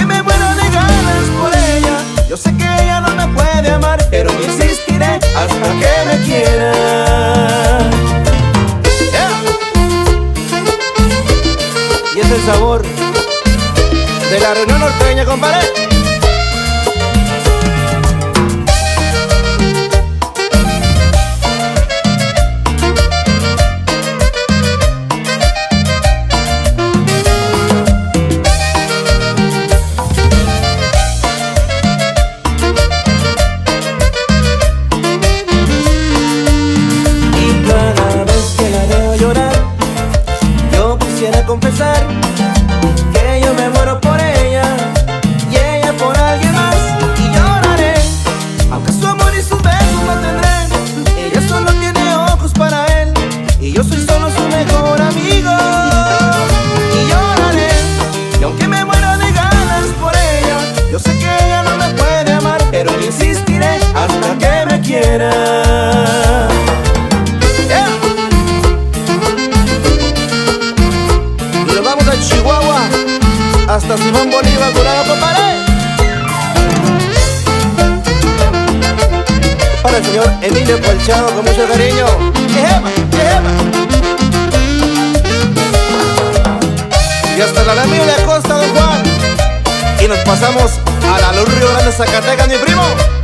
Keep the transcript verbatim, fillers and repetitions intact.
que me muero de ganas por ella. Yo sé que ella no me puede amar, pero me insistiré hasta que me quiera. Yeah. Y es el sabor de la reunión norteña, compadre. Confesar que yo me muero por ella y ella por alguien más, y lloraré aunque su amor y su beso mantendré. Ella solo tiene ojos para él y yo soy solo su mejor amigo. Y lloraré y aunque me muero de ganas por ella, yo sé que ella no me puede amar, pero yo insistiré hasta que me quiera. Chihuahua, hasta Simón Bolívar, curado con pared. Para el señor Emilio Porchado, con mucho cariño. ¡Ejema, ejema! Y hasta la Lamia y la Costa, don Juan. Y nos pasamos a la Luz Río Grande, Zacatecas, mi primo.